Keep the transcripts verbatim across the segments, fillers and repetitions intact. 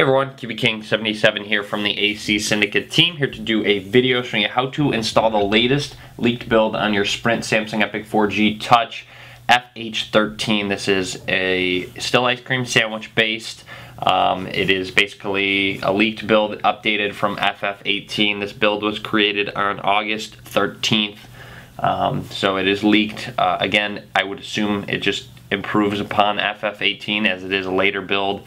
Hey everyone, Q B King seventy-seven here from the A C Syndicate team, here to do a video showing you how to install the latest leaked build on your Sprint Samsung Epic four G Touch F H thirteen. This is a still ice cream sandwich based. Um, it is basically a leaked build updated from F H eighteen. This build was created on August thirteenth, um, so it is leaked. Uh, again, I would assume it just improves upon F H eighteen as it is a later build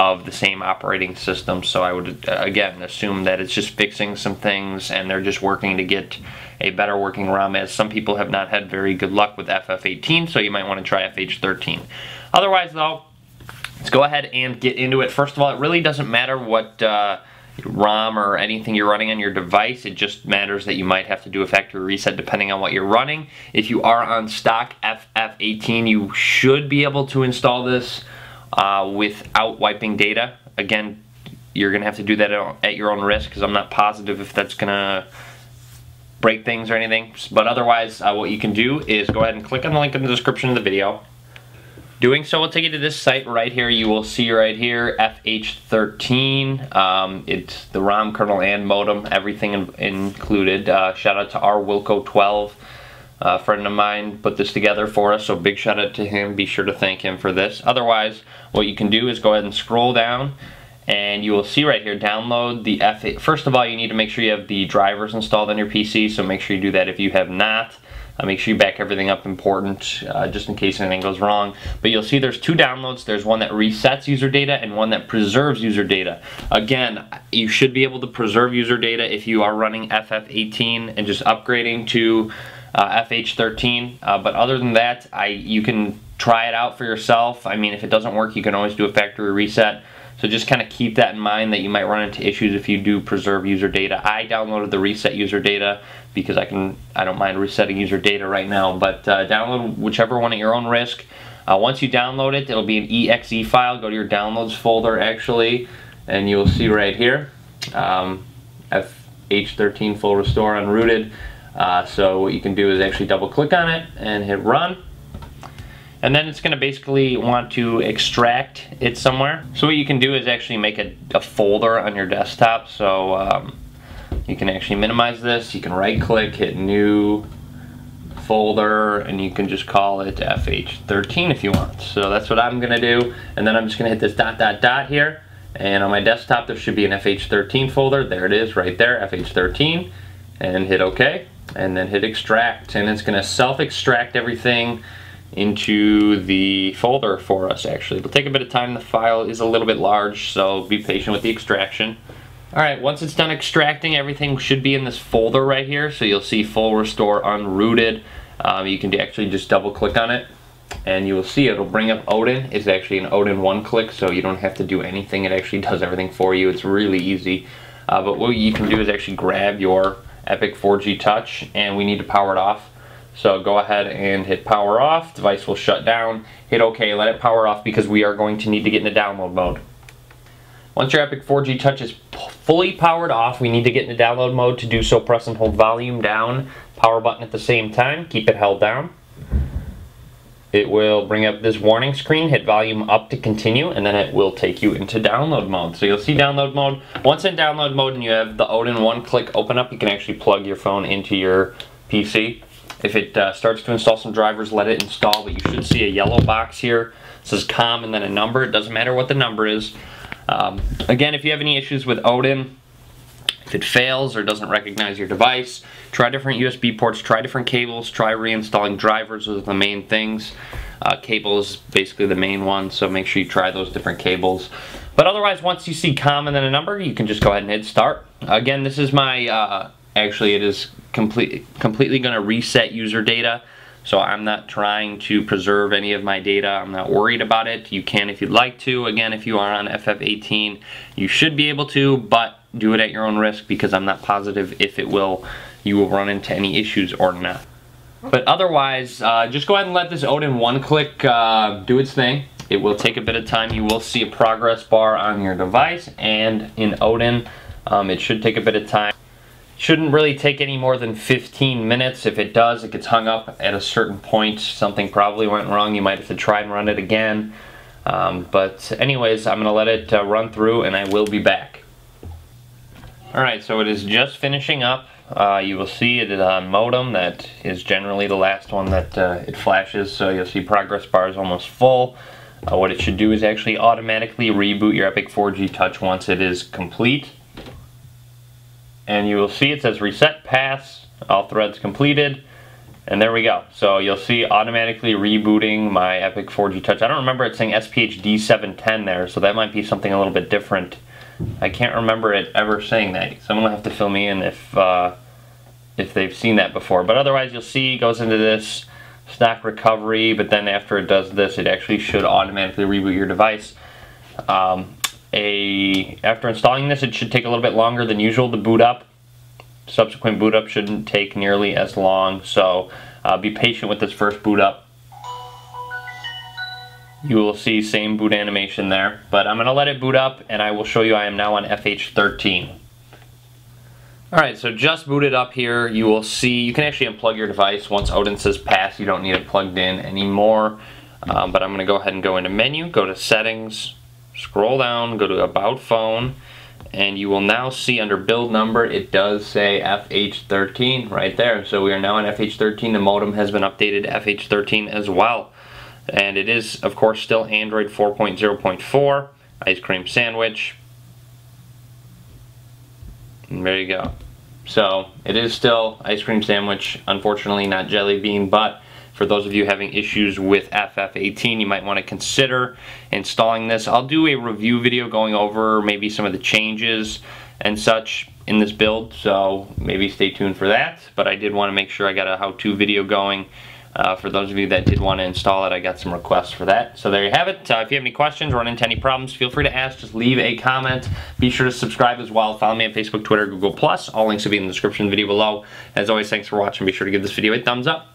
of the same operating system, so I would again assume that it's just fixing some things and they're just working to get a better working ROM, as some people have not had very good luck with F H eighteen, so you might want to try F H thirteen. Otherwise though, let's go ahead and get into it. First of all, it really doesn't matter what uh, ROM or anything you're running on your device. It just matters that you might have to do a factory reset depending on what you're running. If you are on stock F H eighteen, you should be able to install this Uh, without wiping data. Again, you're gonna have to do that at your own risk, because I'm not positive if that's gonna break things or anything, but otherwise uh, what you can do is go ahead and click on the link in the description of the video. Doing so will take you to this site right here. You will see right here F H thirteen. Um, it's the ROM, kernel, and modem, everything in included. Uh, shout out to our Wilco twelve, Uh, a friend of mine put this together for us, so big shout out to him. Be sure to thank him for this. Otherwise, what you can do is go ahead and scroll down, and you will see right here, download the F H. First of all, you need to make sure you have the drivers installed on your P C, so make sure you do that if you have not. Uh, make sure you back everything up, important, uh, just in case anything goes wrong. But you'll see there's two downloads. There's one that resets user data and one that preserves user data. Again, you should be able to preserve user data if you are running F H eighteen and just upgrading to Uh, F H thirteen, uh, but other than that, I you can try it out for yourself. I mean, if it doesn't work, you can always do a factory reset, so just kind of keep that in mind, that you might run into issues if you do preserve user data. I downloaded the reset user data because I can I don't mind resetting user data right now, but uh, download whichever one at your own risk. Uh, once you download it, it'll be an E X E file. Go to your downloads folder actually, and you'll see right here um, F H thirteen full restore unrooted. Uh, so what you can do is actually double click on it and hit run, and then it's going to basically want to extract it somewhere. So what you can do is actually make a, a folder on your desktop, so um, you can actually minimize this, you can right click, hit new folder, and you can just call it F H thirteen if you want. So that's what I'm going to do, and then I'm just going to hit this dot dot dot here, and on my desktop there should be an F H thirteen folder. There it is right there, F H thirteen, and hit OK, and then hit extract, and it's going to self-extract everything into the folder for us. Actually, it'll take a bit of time. The file is a little bit large, so be patient with the extraction. Alright, once it's done extracting, everything should be in this folder right here, so you'll see full restore unrooted. Um, you can actually just double click on it, and you will see it'll bring up Odin. It's actually an Odin one click, so you don't have to do anything. It actually does everything for you. It's really easy. Uh, but what you can do is actually grab your Epic four G Touch, and we need to power it off. So go ahead and hit power off. Device will shut down. Hit OK, let it power off, because we are going to need to get into download mode. Once your Epic four G Touch is fully powered off, we need to get into download mode. To do so, press and hold volume down, power button at the same time. Keep it held down. It will bring up this warning screen. Hit volume up to continue, and then it will take you into download mode. So you'll see download mode. Once in download mode and you have the Odin one click open up, you can actually plug your phone into your P C. If it uh, starts to install some drivers, let it install, but you should see a yellow box here. It says COM and then a number. It doesn't matter what the number is. Um, again, if you have any issues with Odin, if it fails or doesn't recognize your device, try different U S B ports, try different cables, try reinstalling drivers. Those are the main things. Uh, cable is basically the main one, so make sure you try those different cables. But otherwise, once you see COM and then a number, you can just go ahead and hit start. Again, this is my, uh, actually it is complete, completely going to reset user data, so I'm not trying to preserve any of my data. I'm not worried about it. You can if you'd like to. Again, if you are on F H eighteen, you should be able to, but do it at your own risk, because I'm not positive if it will, you will run into any issues or not. But otherwise, uh, just go ahead and let this Odin one click uh, do its thing. It will take a bit of time. You will see a progress bar on your device and in Odin. Um, it should take a bit of time. Shouldn't really take any more than fifteen minutes. If it does, it gets hung up at a certain point. Something probably went wrong. You might have to try and run it again. Um, but anyways, I'm gonna let it uh, run through and I will be back. Alright, so it is just finishing up. Uh, you will see it is on modem. That is generally the last one that uh, it flashes, so you'll see progress bar is almost full. Uh, what it should do is actually automatically reboot your Epic four G Touch once it is complete. And you will see it says reset pass, all threads completed, and there we go. So you'll see automatically rebooting my Epic four G Touch. I don't remember it saying S P H D seven ten there, so that might be something a little bit different. I can't remember it ever saying that. Someone will have to fill me in if uh, if they've seen that before. But otherwise, you'll see it goes into this stock recovery, but then after it does this, it actually should automatically reboot your device. Um, a after installing this, it should take a little bit longer than usual to boot up. Subsequent boot up shouldn't take nearly as long, so uh, be patient with this first boot up. You will see same boot animation there, but I'm gonna let it boot up and I will show you I am now on F H thirteen. Alright, so just booted up here. You will see you can actually unplug your device. Once Odin says pass, you don't need it plugged in anymore. Um, but I'm gonna go ahead and go into menu, go to settings, scroll down, go to about phone, and you will now see under build number it does say F H thirteen right there. So we are now on F H thirteen. The modem has been updated to F H thirteen as well. And it is, of course, still Android four point oh point four, ice cream sandwich. And there you go. So it is still ice cream sandwich, unfortunately not jelly bean, but for those of you having issues with F H eighteen, you might want to consider installing this. I'll do a review video going over maybe some of the changes and such in this build, so maybe stay tuned for that. But I did want to make sure I got a how-to video going. Uh, for those of you that did want to install it, I got some requests for that. So there you have it. Uh, if you have any questions, run into any problems, feel free to ask. Just leave a comment. Be sure to subscribe as well. Follow me on Facebook, Twitter, Google Plus. All links will be in the description of the video below. As always, thanks for watching. Be sure to give this video a thumbs up.